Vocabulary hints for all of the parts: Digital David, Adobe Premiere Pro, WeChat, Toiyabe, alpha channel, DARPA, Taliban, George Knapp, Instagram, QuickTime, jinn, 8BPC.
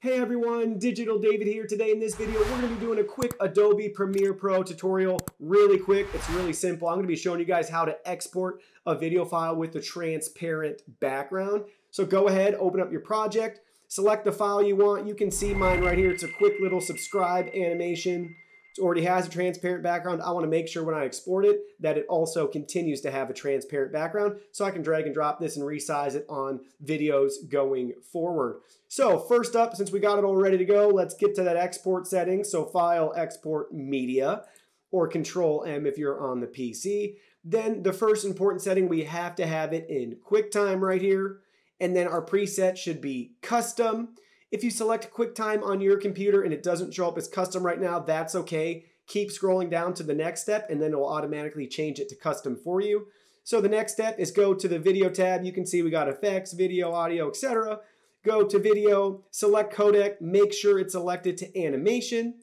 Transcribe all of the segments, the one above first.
Hey everyone, Digital David here. Today in this video, we're gonna be doing a quick Adobe Premiere Pro tutorial, really quick, it's really simple. I'm gonna be showing you guys how to export a video file with a transparent background. So go ahead, open up your project, select the file you want. You can see mine right here. It's a quick little subscribe animation. It already has a transparent background. I wanna make sure when I export it, that it also continues to have a transparent background. So I can drag and drop this and resize it on videos going forward. So first up, since we got it all ready to go, let's get to that export setting. So file, export, media, or control M if you're on the PC. Then the first important setting, we have to have it in QuickTime right here. And then our preset should be custom. If you select QuickTime on your computer and it doesn't show up as custom right now, that's okay. Keep scrolling down to the next step and then it will automatically change it to custom for you. So the next step is go to the video tab. You can see we got effects, video, audio, etc. Go to video, select codec, make sure it's selected to animation.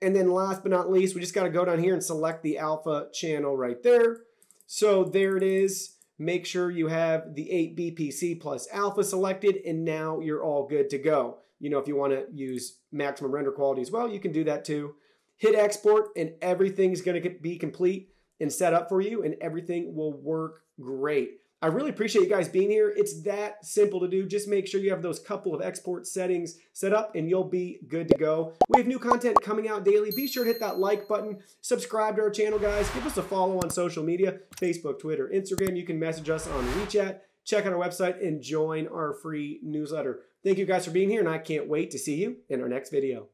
And then last but not least, we just got to go down here and select the alpha channel right there. So there it is. Make sure you have the 8BPC plus alpha selected, and now you're all good to go. You know, if you want to use maximum render quality as well, you can do that too. Hit export and everything's going to be complete and set up for you, and everything will work great. I really appreciate you guys being here. It's that simple to do. Just make sure you have those couple of export settings set up and you'll be good to go. We have new content coming out daily. Be sure to hit that like button. Subscribe to our channel, guys. Give us a follow on social media, Facebook, Twitter, Instagram. You can message us on WeChat. Check out our website and join our free newsletter. Thank you guys for being here, and I can't wait to see you in our next video.